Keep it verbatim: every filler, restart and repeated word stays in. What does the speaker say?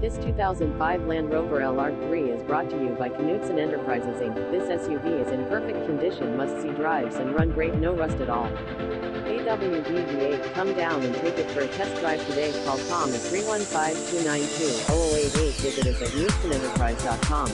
This two thousand five Land Rover L R three is brought to you by Knudsen Enterprises Incorporated. This S U V is in perfect condition, must-see drives and run great, no rust at all. A W D V eight, come down and take it for a test drive today. Call Tom at three one five, two nine two, zero zero eight eight. Visit us at knudsen enterprise dot com.